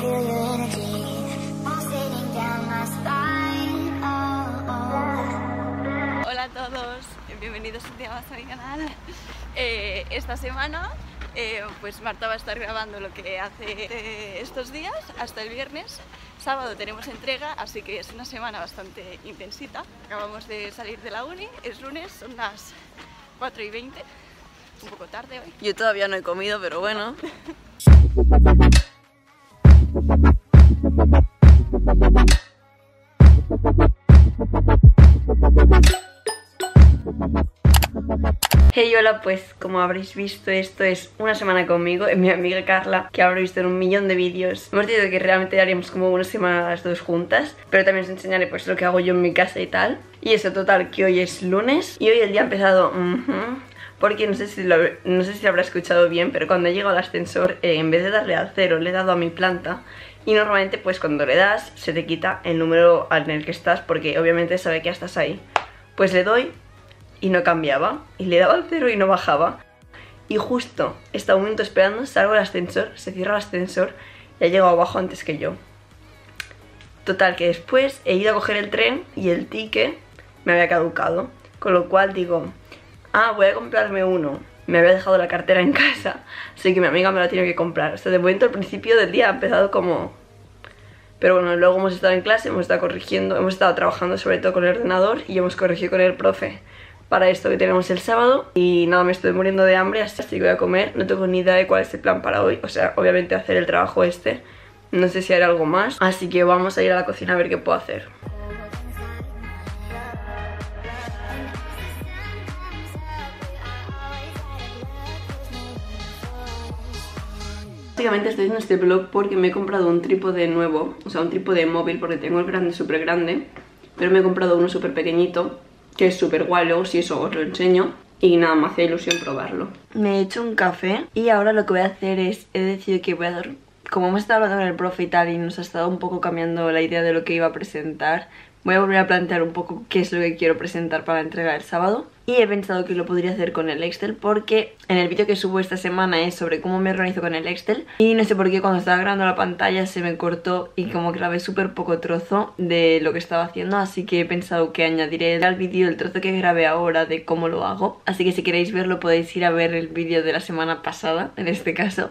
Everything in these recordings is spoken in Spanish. Hola a todos, bienvenidos un día más a mi canal. Esta semana pues Marta va a estar grabando lo que hace estos días hasta el viernes. Sábado tenemos entrega, así que es una semana bastante intensita. Acabamos de salir de la uni, es lunes, son las 4:20, un poco tarde hoy. Yo todavía no he comido, pero bueno. Hey, hola, pues como habréis visto, esto es una semana conmigo, mi amiga Carla, que habrá visto en un millón de vídeos. Hemos dicho que realmente haríamos como una semana las dos juntas, pero también os enseñaré pues lo que hago yo en mi casa y tal. Y eso, total, que hoy es lunes y hoy el día ha empezado... porque no sé si habrá escuchado bien, pero cuando he llegado al ascensor, en vez de darle al cero, le he dado a mi planta. Y normalmente pues cuando le das, se te quita el número en el que estás, porque obviamente sabe que ya estás ahí. Pues le doy y no cambiaba, y le daba al cero y no bajaba. Y justo, este momento esperando, salgo del ascensor, se cierra el ascensor, y ha llegado abajo antes que yo. Total, que después he ido a coger el tren y el ticket me había caducado. Con lo cual digo... ah, voy a comprarme uno. Me había dejado la cartera en casa, así que mi amiga me la tiene que comprar. O sea, de momento al principio del día ha empezado como... pero bueno, luego hemos estado en clase, hemos estado corrigiendo, hemos estado trabajando sobre todo con el ordenador y hemos corregido con el profe para esto que tenemos el sábado. Y nada, me estoy muriendo de hambre, así que voy a comer. No tengo ni idea de cuál es el plan para hoy. O sea, obviamente hacer el trabajo este. No sé si haré algo más, así que vamos a ir a la cocina a ver qué puedo hacer. Básicamente estoy haciendo este vlog porque me he comprado un trípode nuevo, o sea un trípode móvil, porque tengo el grande súper grande, pero me he comprado uno súper pequeñito, que es súper guay, luego si eso os lo enseño. Y nada, me hacía ilusión probarlo. Me he hecho un café y ahora lo que voy a hacer es, he decidido que voy a hacer, como hemos estado hablando con el profe y tal, y nos ha estado un poco cambiando la idea de lo que iba a presentar, voy a volver a plantear un poco qué es lo que quiero presentar para la entrega del sábado. Y he pensado que lo podría hacer con el Excel, porque en el vídeo que subo esta semana es sobre cómo me organizo con el Excel. Y no sé por qué cuando estaba grabando la pantalla se me cortó y como grabé súper poco trozo de lo que estaba haciendo. Así que he pensado que añadiré al vídeo el trozo que grabé ahora de cómo lo hago. Así que si queréis verlo podéis ir a ver el vídeo de la semana pasada, en este caso,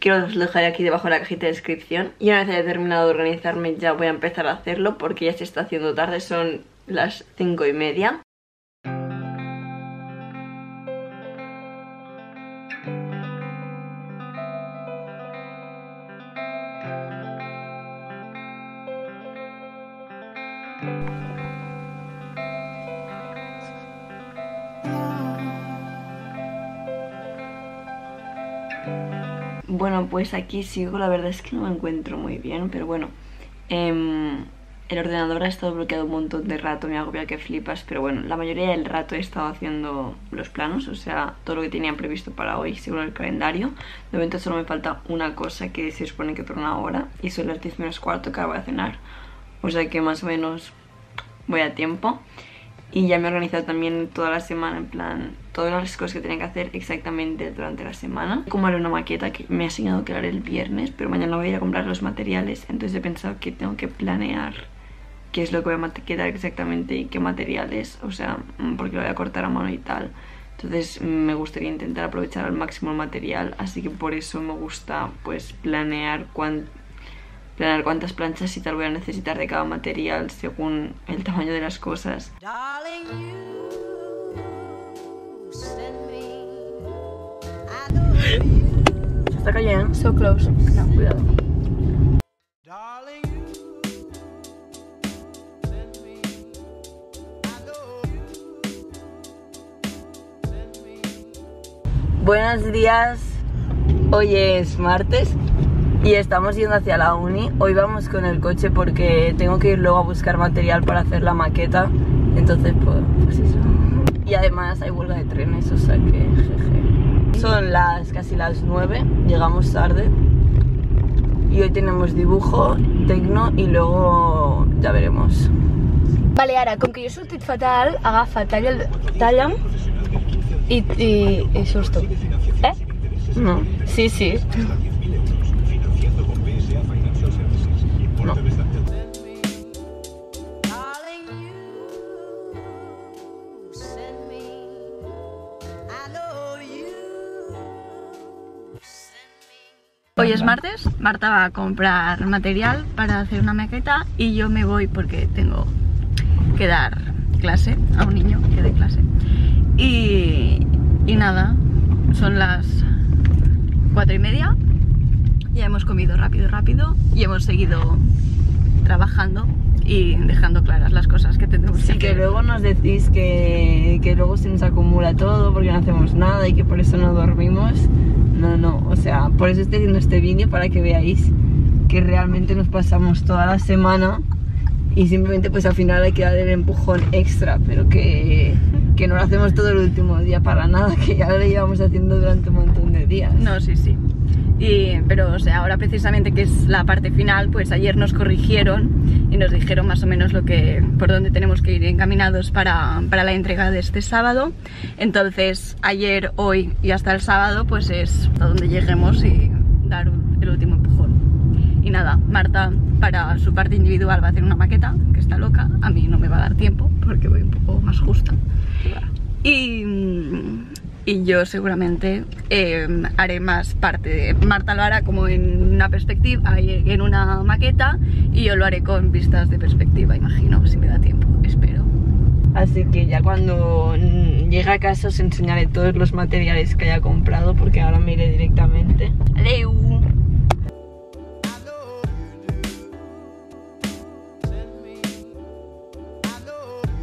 que os lo dejaré aquí debajo en la cajita de descripción. Y una vez haya terminado de organizarme ya voy a empezar a hacerlo, porque ya se está haciendo tarde, son las 5:30. Bueno, pues aquí sigo, la verdad es que no me encuentro muy bien, pero bueno, el ordenador ha estado bloqueado un montón de rato, me ha agobiado que flipas, pero bueno, la mayoría del rato he estado haciendo los planos, o sea, todo lo que tenían previsto para hoy según el calendario. De momento solo me falta una cosa que se supone que por una hora, y son las 10:45 que ahora voy a cenar, o sea que más o menos voy a tiempo. Y ya me he organizado también toda la semana, en plan, todas las cosas que tenía que hacer exactamente durante la semana. Como haré una maqueta que me ha asignado que haré el viernes, pero mañana voy a ir a comprar los materiales, entonces he pensado que tengo que planear qué es lo que voy a maquetar exactamente y qué materiales, o sea, porque lo voy a cortar a mano y tal. Entonces me gustaría intentar aprovechar al máximo el material, así que por eso me gusta pues planear cuántas planchas y tal voy a necesitar de cada material según el tamaño de las cosas. Se está cayendo. So close. No, cuidado. Buenos días. Hoy es martes y estamos yendo hacia la uni. Hoy vamos con el coche porque tengo que ir luego a buscar material para hacer la maqueta. Entonces pues eso. Y además hay huelga de trenes, o sea que jeje. Son casi las 9, llegamos tarde. Y hoy tenemos dibujo, tecno y luego ya veremos. Vale, ahora, con que yo soy fatal, agafa, talla y susto. ¿Eh? No. Sí, sí. Hoy es martes, Marta va a comprar material para hacer una maqueta y yo me voy porque tengo que dar clase a un niño que dé clase. Y nada, son las 4:30, ya hemos comido rápido y hemos seguido trabajando y dejando claras las cosas que tenemos que hacer. Sí, que luego nos decís que luego se nos acumula todo porque no hacemos nada y que por eso no dormimos. No, o sea, por eso estoy haciendo este vídeo, para que veáis que realmente nos pasamos toda la semana y simplemente pues al final hay que dar el empujón extra, pero que no lo hacemos todo el último día para nada, que ya lo llevamos haciendo durante un montón de días. No, sí. Pero o sea, ahora precisamente que es la parte final, pues ayer nos corrigieron y nos dijeron más o menos por dónde tenemos que ir encaminados para la entrega de este sábado. Entonces ayer, hoy y hasta el sábado pues es a donde lleguemos y dar el último empujón. Y nada, Marta para su parte individual va a hacer una maqueta, que está loca, a mí no me va a dar tiempo porque voy un poco más justa. Y yo seguramente haré más parte de... Marta lo hará como en una perspectiva, en una maqueta, y yo lo haré con vistas de perspectiva, imagino, si me da tiempo, espero. Así que ya cuando llegue a casa os enseñaré todos los materiales que haya comprado, porque ahora me iré directamente. ¡Adeu!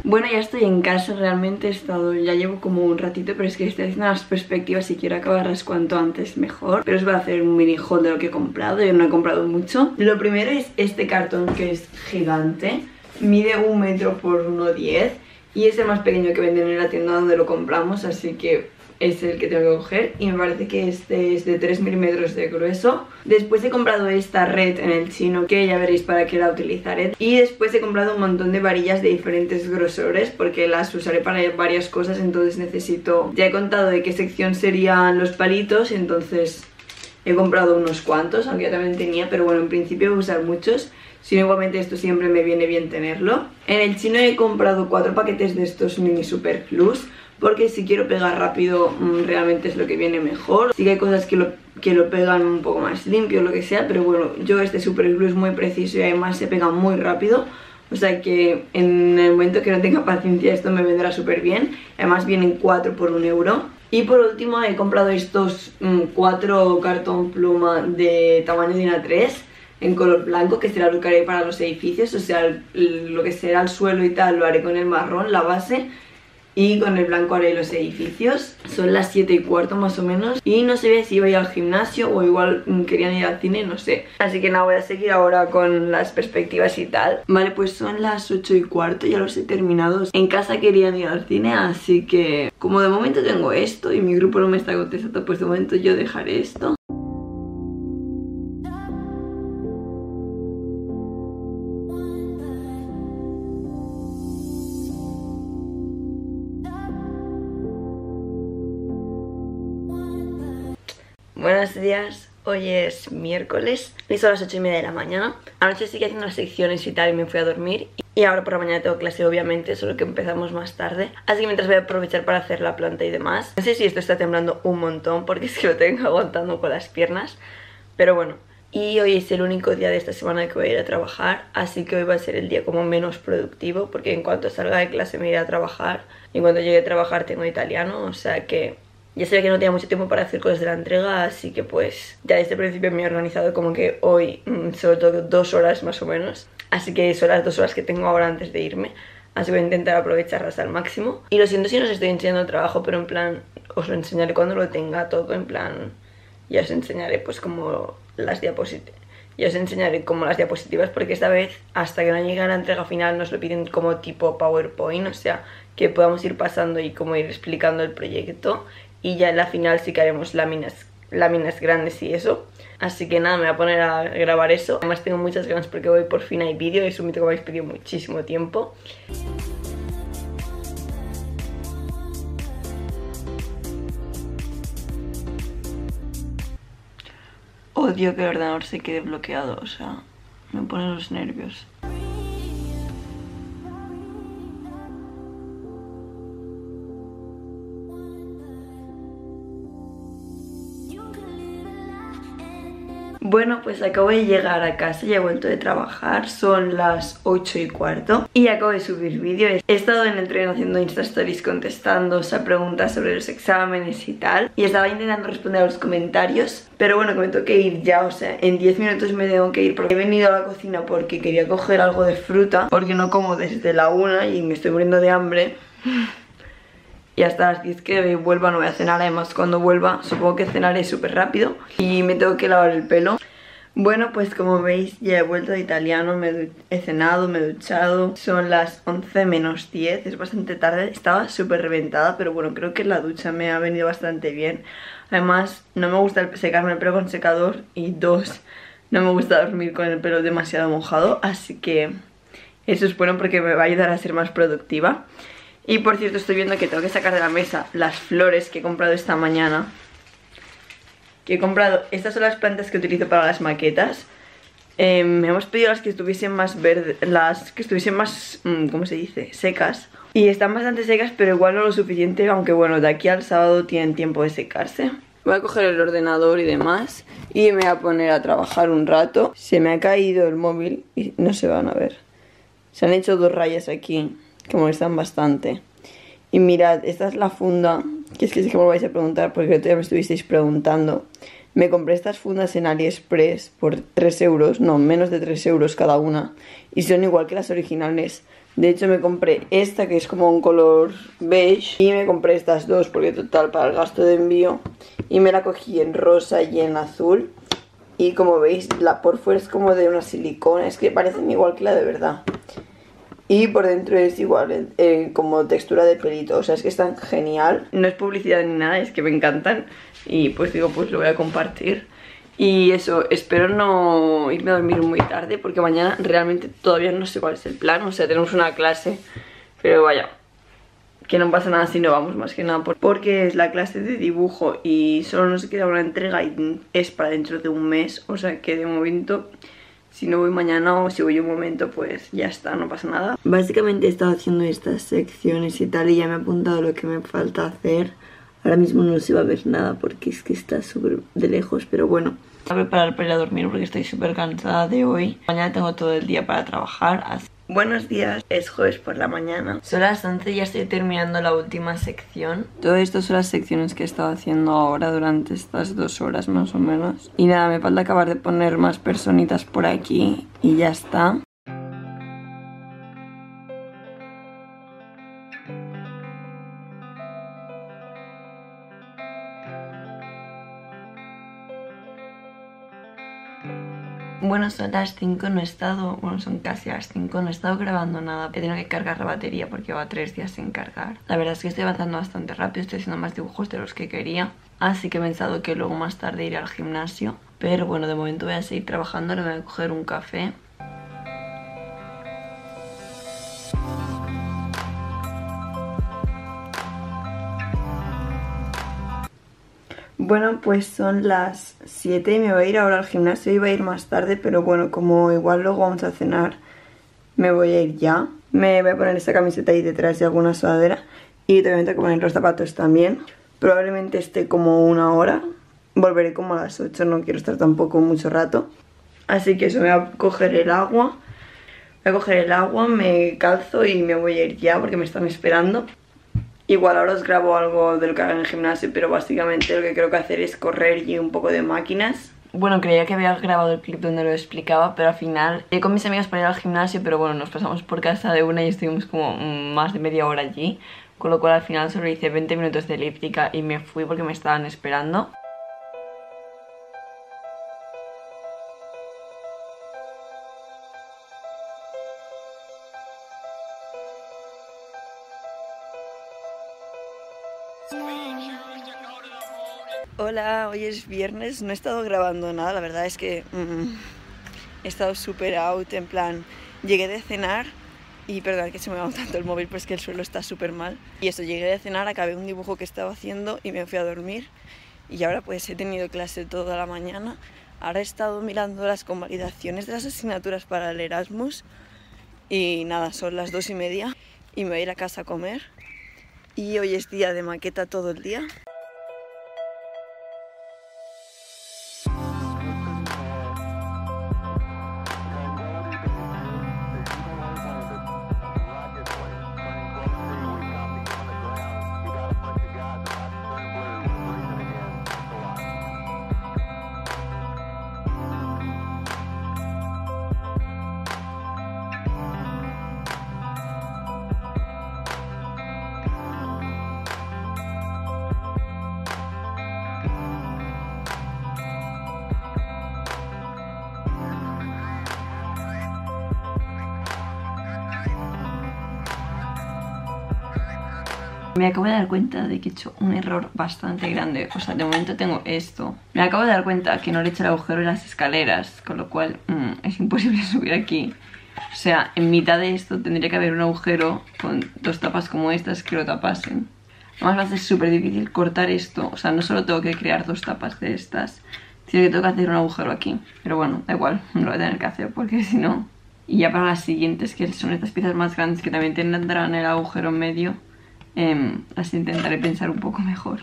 Bueno, ya estoy en casa, realmente ya llevo como un ratito, pero es que estoy haciendo las perspectivas y quiero acabarlas cuanto antes mejor. Pero os voy a hacer un mini haul de lo que he comprado, yo no he comprado mucho. Lo primero es este cartón, que es gigante, mide 1 metro por 1,10 y es el más pequeño que venden en la tienda donde lo compramos, así que es el que tengo que coger, y me parece que este es de 3 milímetros de grueso. Después he comprado esta red en el chino, que ya veréis para qué la utilizaré, y después he comprado un montón de varillas de diferentes grosores porque las usaré para varias cosas, entonces necesito... Ya he contado de qué sección serían los palitos, entonces he comprado unos cuantos, aunque ya también tenía, pero bueno, en principio voy a usar muchos, sino igualmente esto siempre me viene bien tenerlo. En el chino he comprado 4 paquetes de estos mini superclus, porque si quiero pegar rápido realmente es lo que viene mejor. Sí que hay cosas que lo pegan un poco más limpio, lo que sea, pero bueno, yo este superglue es muy preciso y además se pega muy rápido, o sea que en el momento que no tenga paciencia esto me vendrá súper bien. Además vienen 4 por 1 euro. Y por último he comprado estos 4 cartón pluma de tamaño de A3 en color blanco, que será lo que haré para los edificios, o sea, lo que será el suelo y tal lo haré con el marrón, la base, y con el blanco haré los edificios. Son las 7:15 más o menos, y no sé si iba a ir al gimnasio o igual querían ir al cine, no sé. Así que nada, voy a seguir ahora con las perspectivas y tal. Vale, pues son las 8:15, ya los he terminado. En casa querían ir al cine, así que como de momento tengo esto y mi grupo no me está contestando, pues de momento yo dejaré esto. Buenos días, hoy es miércoles y son las 8:30 de la mañana. Anoche seguí haciendo las secciones y tal y me fui a dormir, y ahora por la mañana tengo clase, obviamente, solo que empezamos más tarde. Así que mientras voy a aprovechar para hacer la planta y demás. No sé si esto está temblando un montón porque es que lo tengo aguantando con las piernas, pero bueno. Y hoy es el único día de esta semana que voy a ir a trabajar, así que hoy va a ser el día como menos productivo, porque en cuanto salga de clase me iré a trabajar, y cuando llegue a trabajar tengo italiano, o sea que... Ya sabía que no tenía mucho tiempo para hacer cosas de la entrega, así que pues ya desde el principio me he organizado como que hoy solo tengo 2 horas más o menos. Así que son las 2 horas que tengo ahora antes de irme, así que voy a intentar aprovecharlas al máximo. Y lo siento si no os estoy enseñando el trabajo, pero en plan os lo enseñaré cuando lo tenga todo, en plan ya os enseñaré pues como las diapositivas. Ya os enseñaré como las diapositivas, porque esta vez hasta que no llegue a la entrega final nos lo piden como tipo PowerPoint, o sea que podamos ir pasando y como ir explicando el proyecto. Y ya en la final sí que haremos láminas grandes y eso. Así que nada, me voy a poner a grabar eso. Además tengo muchas ganas porque hoy por fin hay vídeo, y es un vídeo que me habéis pedido muchísimo tiempo. Odio que el ordenador se quede bloqueado, o sea, me pone los nervios. Bueno, pues acabo de llegar a casa, ya he vuelto de trabajar, son las 8:15 y acabo de subir vídeo. He estado en el tren haciendo Insta Stories contestando a preguntas sobre los exámenes y tal, y estaba intentando responder a los comentarios, pero bueno, que me tengo que ir ya, o sea, en 10 minutos me tengo que ir porque he venido a la cocina porque quería coger algo de fruta, porque no como desde la 1 y me estoy muriendo de hambre. Y hasta las 10 que vuelva no voy a cenar, además cuando vuelva supongo que cenaré súper rápido. Y me tengo que lavar el pelo. Bueno, pues como veis ya he vuelto de italiano, he cenado, me he duchado. Son las 11:50, es bastante tarde, estaba súper reventada, pero bueno, creo que la ducha me ha venido bastante bien. Además, no me gusta secarme el pelo con secador y dos, no me gusta dormir con el pelo demasiado mojado. Así que eso es bueno porque me va a ayudar a ser más productiva. Y por cierto, estoy viendo que tengo que sacar de la mesa las flores que he comprado esta mañana. Que he comprado, estas son las plantas que utilizo para las maquetas. Hemos pedido las que estuviesen más verdes, las que estuviesen más, ¿cómo se dice? Secas. Y están bastante secas, pero igual no lo suficiente, aunque bueno, de aquí al sábado tienen tiempo de secarse. Voy a coger el ordenador y demás y me voy a poner a trabajar un rato. Se me ha caído el móvil y no se van a ver. Se han hecho dos rayas aquí que molestan bastante. Y mirad, esta es la funda, que es que me lo vais a preguntar porque el otro día me estuvisteis preguntando. Me compré estas fundas en AliExpress por 3 euros, no, menos de 3 euros cada una, y son igual que las originales. De hecho me compré esta que es como un color beige, y me compré estas dos porque total para el gasto de envío, y me la cogí en rosa y en azul. Y como veis, la por fuera es como de una silicona, es que parecen igual que la de verdad. Y por dentro es igual, como textura de pelito, o sea, es que es tan genial. No es publicidad ni nada, es que me encantan. Y pues digo, pues lo voy a compartir. Y eso, espero no irme a dormir muy tarde porque mañana realmente todavía no sé cuál es el plan. O sea, tenemos una clase, pero vaya, que no pasa nada si no vamos, más que nada porque es la clase de dibujo y solo nos queda una entrega y es para dentro de un mes. O sea, que de momento, si no voy mañana o si voy un momento, pues ya está, no pasa nada. Básicamente he estado haciendo estas secciones y tal, y ya me he apuntado lo que me falta hacer. Ahora mismo no se va a ver nada porque es que está súper de lejos, pero bueno. Voy a preparar para ir a dormir porque estoy súper cansada de hoy. Mañana tengo todo el día para trabajar. Buenos días, es jueves por la mañana. Son las 11 y ya estoy terminando la última sección. Todo esto son las secciones que he estado haciendo ahora durante estas 2 horas más o menos. Y nada, me falta acabar de poner más personitas por aquí y ya está. Bueno, son las 5, no he estado, bueno, son casi las 5, no he estado grabando nada. He tenido que cargar la batería porque va 3 días sin cargar. La verdad es que estoy avanzando bastante rápido, estoy haciendo más dibujos de los que quería. Así que he pensado que luego más tarde iré al gimnasio. Pero bueno, de momento voy a seguir trabajando, le voy a coger un café. Bueno, pues son las 7 y me voy a ir ahora al gimnasio. Iba a ir más tarde, pero bueno, como igual luego vamos a cenar, me voy a ir ya. Me voy a poner esta camiseta ahí detrás y alguna sudadera. Y también tengo que poner los zapatos también. Probablemente esté como una hora. Volveré como a las 8, no quiero estar tampoco mucho rato. Así que eso, me voy a coger el agua. Voy a coger el agua, me calzo y me voy a ir ya porque me están esperando. Igual ahora os grabo algo de lo que haga en el gimnasio, pero básicamente lo que creo que hacer es correr y un poco de máquinas. Bueno, creía que había grabado el clip donde lo explicaba, pero al final llegué con mis amigas para ir al gimnasio, pero bueno, nos pasamos por casa de una y estuvimos como más de media hora allí. Con lo cual al final solo hice 20 minutos de elíptica y me fui porque me estaban esperando. Hola, hoy es viernes, no he estado grabando nada, la verdad es que he estado súper out, en plan, llegué de cenar y perdón que se me va tanto el móvil, pero es que el suelo está súper mal. Y eso, llegué de cenar, acabé un dibujo que estaba haciendo y me fui a dormir y ahora pues he tenido clase toda la mañana. Ahora he estado mirando las convalidaciones de las asignaturas para el Erasmus y nada, son las 2:30 y me voy a ir a casa a comer y hoy es día de maqueta todo el día. Me acabo de dar cuenta de que he hecho un error bastante grande. O sea, de momento tengo esto. Me acabo de dar cuenta que no le he hecho el agujero en las escaleras, con lo cual es imposible subir aquí. O sea, en mitad de esto tendría que haber un agujero con dos tapas como estas que lo tapasen. Además va a ser súper difícil cortar esto. O sea, no solo tengo que crear dos tapas de estas, sino que tengo que hacer un agujero aquí. Pero bueno, da igual, no lo voy a tener que hacer porque si no... Y ya para las siguientes, que son estas piezas más grandes que también tendrán el agujero en medio, las intentaré pensar un poco mejor.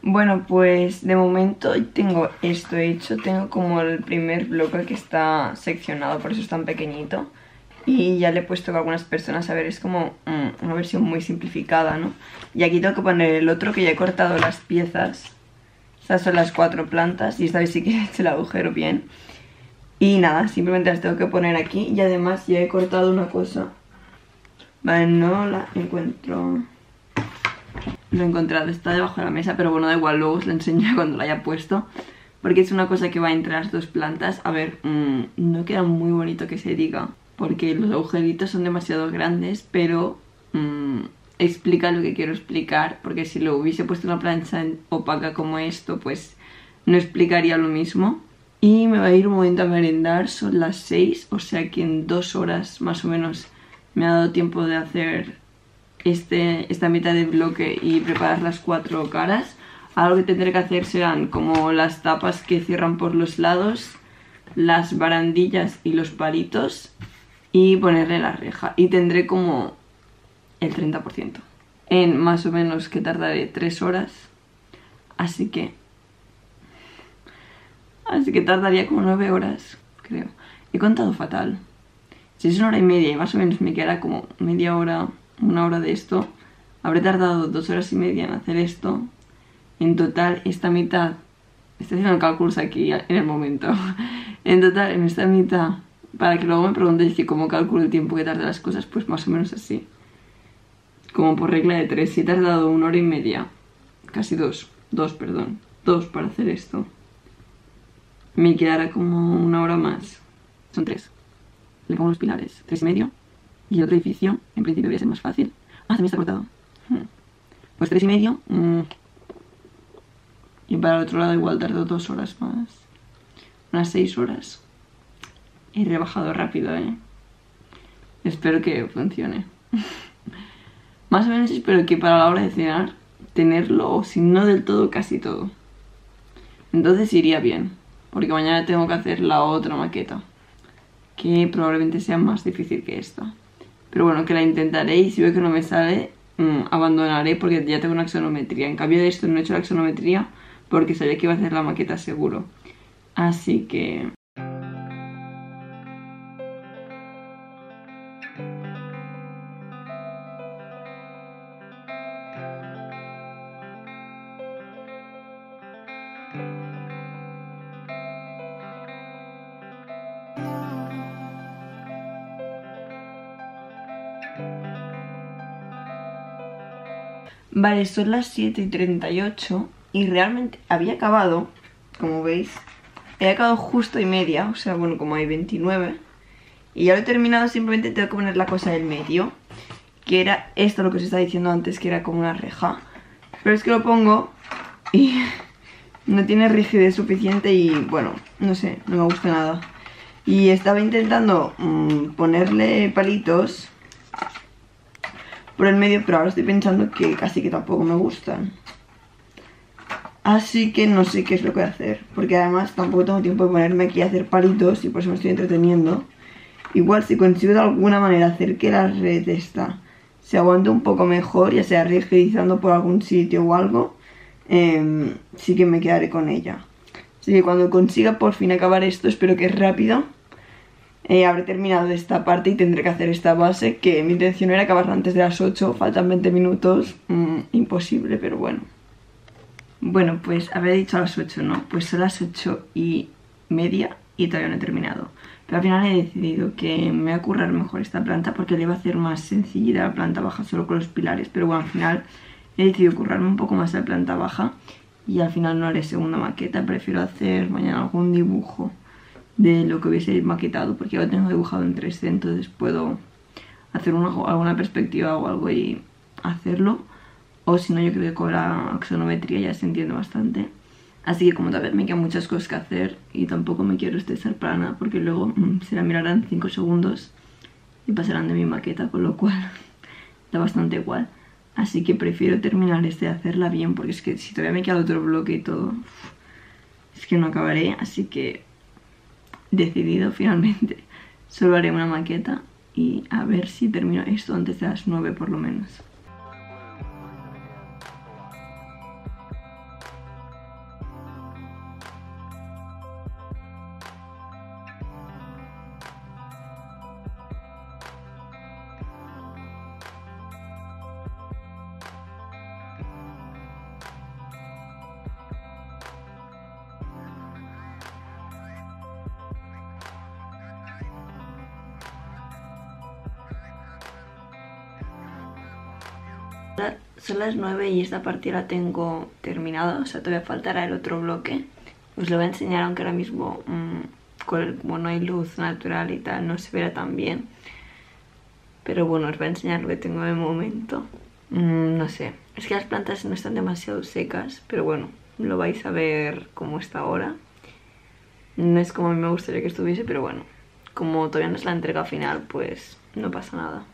Bueno, pues de momento tengo esto hecho, tengo como el primer bloque que está seccionado, por eso es tan pequeñito. Y ya le he puesto que algunas personas, a ver, es como una versión muy simplificada, ¿no? Y aquí tengo que poner el otro, que ya he cortado las piezas. Estas son las cuatro plantas y esta vez sí que he hecho el agujero bien. Y nada, simplemente las tengo que poner aquí y además ya he cortado una cosa. Vale, no la encuentro... Lo he encontrado, está debajo de la mesa, pero bueno, da igual, luego os lo enseñaré cuando lo haya puesto. Porque es una cosa que va entre las dos plantas. A ver, no queda muy bonito que se diga, porque los agujeritos son demasiado grandes, pero explica lo que quiero explicar. Porque si lo hubiese puesto una plancha opaca como esto, pues no explicaría lo mismo. Y me va a ir un momento a merendar, son las 6, o sea que en 2 horas más o menos me ha dado tiempo de hacer... esta mitad del bloque y preparar las cuatro caras. Algo que tendré que hacer serán como las tapas que cierran por los lados, las barandillas y los palitos, y ponerle la reja. Y tendré como el 30%, en más o menos que tardaré 3 horas. Así que tardaría como 9 horas, creo. He contado fatal. Si es 1 hora y media y más o menos me quedará como media hora, 1 hora de esto, habré tardado 2 horas y media en hacer esto. En total, esta mitad, estoy haciendo cálculos aquí en el momento, en total, en esta mitad, para que luego me preguntéis que cómo calculo el tiempo que tarda las cosas, pues más o menos así, como por regla de 3, si he tardado 1 hora y media, casi 2 para hacer esto, me quedará como 1 hora más, son 3, le pongo los pilares, 3 y medio. Y el otro edificio, en principio debería ser más fácil. Ah, también está cortado. Pues 3 y medio. Y para el otro lado igual tardó 2 horas más. Unas 6 horas. He rebajado rápido, ¿eh? Espero que funcione. Más o menos espero que para la hora de cenar tenerlo, o si no del todo, casi todo. Entonces iría bien, porque mañana tengo que hacer la otra maqueta, que probablemente sea más difícil que esta. Pero bueno, que la intentaré, y si veo que no me sale, abandonaré, porque ya tengo una axonometría. En cambio de esto no he hecho la axonometría porque sabía que iba a hacer la maqueta seguro. Así que... Vale, son las 7:38 y realmente había acabado, como veis, he acabado justo y media, o sea, bueno, como hay 29. Y ya lo he terminado, simplemente tengo que poner la cosa del medio, que era esto lo que os estaba diciendo antes, que era como una reja. Pero es que lo pongo y no tiene rigidez suficiente y, bueno, no sé, no me gusta nada. y estaba intentando ponerle palitos por el medio, pero ahora estoy pensando que casi que tampoco me gustan. Así que no sé qué es lo que voy a hacer, porque además tampoco tengo tiempo de ponerme aquí a hacer palitos y por eso me estoy entreteniendo. Igual si consigo de alguna manera hacer que la red esta se aguante un poco mejor, ya sea rigidizando por algún sitio o algo, sí que me quedaré con ella. Así que cuando consiga por fin acabar esto, espero que es rápido, habré terminado esta parte y tendré que hacer esta base, que mi intención era acabarla antes de las 8, faltan 20 minutos, imposible, pero bueno. Bueno, pues había dicho a las 8, ¿no? Pues son las 8:30 y todavía no he terminado. Pero al final he decidido que me voy a currar mejor esta planta porque le iba a hacer más sencillita la planta baja solo con los pilares. Pero bueno, al final he decidido currarme un poco más la planta baja y al final no haré segunda maqueta. Prefiero hacer mañana algún dibujo de lo que hubiese maquetado porque ya lo tengo dibujado en 3D, entonces puedo hacer alguna perspectiva o algo y hacerlo. O si no, yo creo que con la axonometría ya se entiende bastante. Así que como tal vez me quedan muchas cosas que hacer y tampoco me quiero estresar para nada porque luego se la mirarán 5 segundos y pasarán de mi maqueta, con lo cual da bastante igual. Así que prefiero terminar de hacerla bien porque es que si todavía me queda otro bloque y todo, es que no acabaré. Así que decidido finalmente, solo haré una maqueta y a ver si termino esto antes de las 9 por lo menos. Son las 9 y esta parte la tengo terminada, o sea, todavía faltará el otro bloque. Os lo voy a enseñar, aunque ahora mismo, como no hay luz natural y tal, no se verá tan bien. Pero bueno, os voy a enseñar lo que tengo de momento. No sé, es que las plantas no están demasiado secas, pero bueno, lo vais a ver como está ahora. No es como a mí me gustaría que estuviese, pero bueno, como todavía no es la entrega final, pues no pasa nada.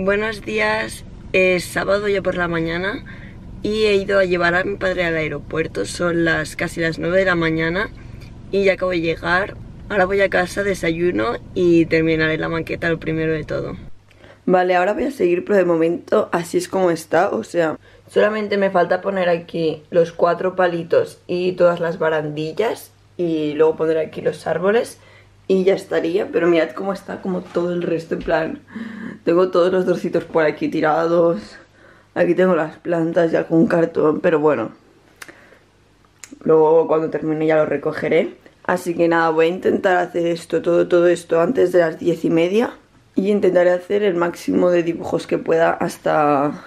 Buenos días, es sábado ya por la mañana y he ido a llevar a mi padre al aeropuerto. Son casi las 9 de la mañana y ya acabo de llegar. Ahora voy a casa, desayuno y terminaré la maqueta, lo primero de todo. Vale, ahora voy a seguir, pero de momento así es como está. O sea, solamente me falta poner aquí los 4 palitos y todas las barandillas y luego pondré aquí los árboles. Y ya estaría, pero mirad cómo está como todo el resto, en plan, tengo todos los trocitos por aquí tirados, aquí tengo las plantas y algún cartón, pero bueno, luego cuando termine ya lo recogeré. Así que nada, voy a intentar hacer esto, todo esto antes de las 10:30 y intentaré hacer el máximo de dibujos que pueda hasta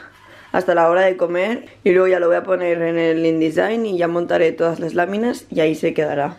la hora de comer y luego ya lo voy a poner en el InDesign y ya montaré todas las láminas y ahí se quedará.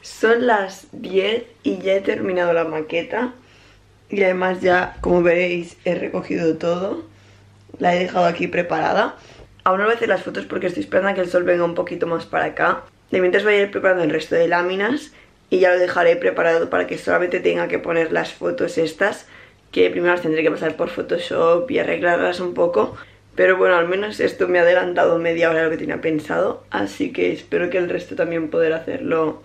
Son las 10 y ya he terminado la maqueta y además ya, como veréis, he recogido todo. La he dejado aquí preparada. Aún no voy a hacer las fotos porque estoy esperando a que el sol venga un poquito más para acá. De mientras voy a ir preparando el resto de láminas y ya lo dejaré preparado para que solamente tenga que poner las fotos estas, que primero las tendré que pasar por Photoshop y arreglarlas un poco. Pero bueno, al menos esto me ha adelantado media hora de lo que tenía pensado, así que espero que el resto también poder hacerlo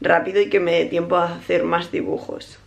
rápido y que me dé tiempo a hacer más dibujos.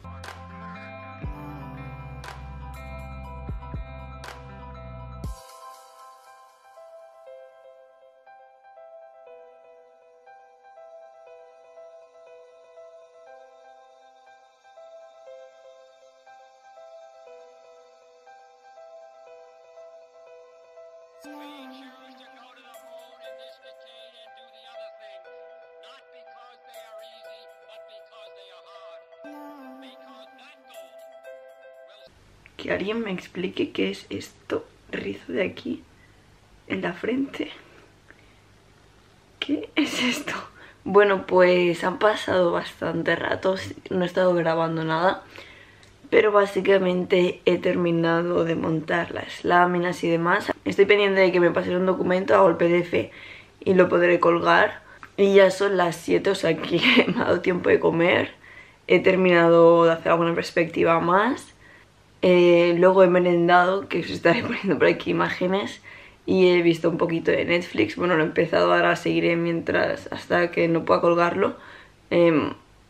Que alguien me explique qué es esto, rizo de aquí en la frente. ¿Qué es esto? Bueno, pues han pasado bastante rato, no he estado grabando nada, pero básicamente he terminado de montar las láminas y demás. Estoy pendiente de que me pasen un documento, hago el PDF y lo podré colgar. Y ya son las 7, o sea que me ha dado tiempo de comer. He terminado de hacer alguna perspectiva más. Luego he merendado, que os estaré poniendo por aquí imágenes, y he visto un poquito de Netflix. Bueno, lo he empezado, ahora seguiré mientras hasta que no pueda colgarlo.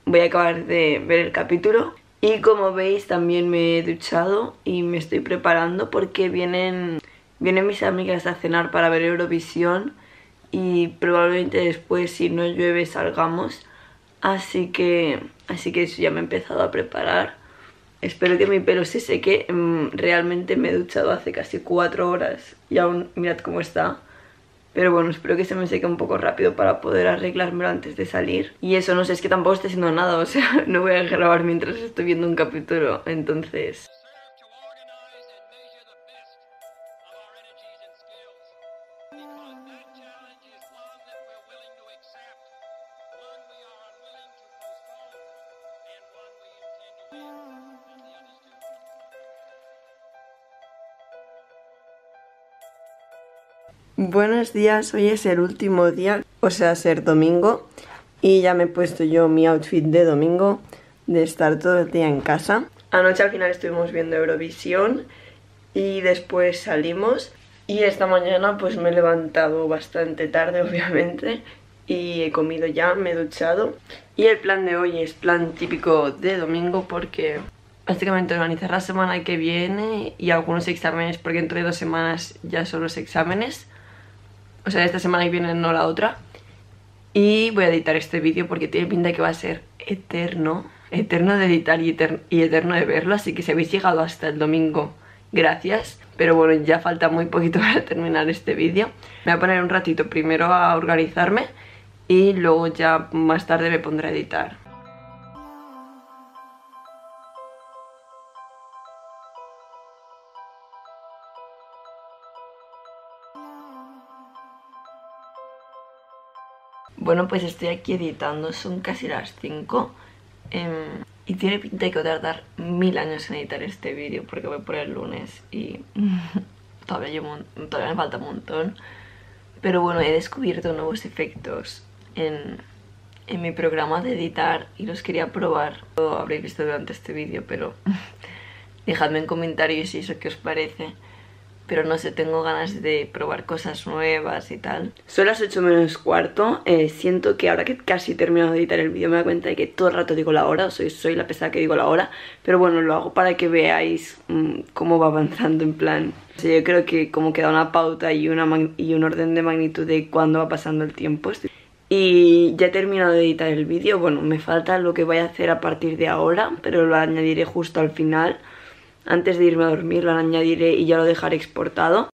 Voy a acabar de ver el capítulo. Y como veis también me he duchado y me estoy preparando porque vienen mis amigas a cenar para ver Eurovisión. Y probablemente después, si no llueve, salgamos. Así que eso, ya me he empezado a preparar. Espero que mi pelo se seque. Realmente me he duchado hace casi 4 horas y aún mirad cómo está. Pero bueno, espero que se me seque un poco rápido para poder arreglármelo antes de salir. Y eso, no sé, es que tampoco estoy haciendo nada. O sea, no voy a grabar mientras estoy viendo un capítulo. Entonces... Buenos días, hoy es el último día, o sea, ser domingo, y ya me he puesto yo mi outfit de domingo, de estar todo el día en casa. Anoche al final estuvimos viendo Eurovisión y después salimos, y esta mañana pues me he levantado bastante tarde, obviamente, y he comido ya, me he duchado, y el plan de hoy es plan típico de domingo porque... básicamente organizar la semana que viene y algunos exámenes, porque entre 2 semanas ya son los exámenes. O sea, esta semana que viene, no la otra. Y voy a editar este vídeo porque tiene pinta de que va a ser eterno. Eterno de editar y eterno de verlo. Así que si habéis llegado hasta el domingo, gracias. Pero bueno, ya falta muy poquito para terminar este vídeo. Me voy a poner un ratito primero a organizarme y luego ya más tarde me pondré a editar. Bueno, pues estoy aquí editando, son casi las 5 y tiene pinta de que voy a tardar 1000 años en editar este vídeo porque voy por el lunes y todavía me falta un montón. Pero bueno, he descubierto nuevos efectos en mi programa de editar y los quería probar. Lo habréis visto durante este vídeo, pero dejadme en comentarios si eso que os parece. Pero no sé, tengo ganas de probar cosas nuevas y tal. Son las 8 menos cuarto. Siento que ahora que casi he terminado de editar el vídeo me doy cuenta de que todo el rato digo la hora. Soy la pesada que digo la hora. Pero bueno, lo hago para que veáis cómo va avanzando en plan. O sea, yo creo que como que da una pauta y un orden de magnitud de cuándo va pasando el tiempo. Y ya he terminado de editar el vídeo. Bueno, me falta lo que voy a hacer a partir de ahora, pero lo añadiré justo al final. Antes de irme a dormir lo añadiré y ya lo dejaré exportado.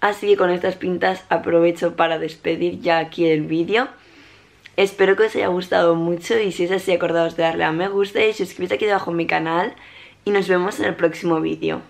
Así que con estas pintas aprovecho para despedir ya aquí el vídeo. Espero que os haya gustado mucho y si es así acordaos de darle a me gusta y suscribiros aquí debajo en mi canal. Y nos vemos en el próximo vídeo.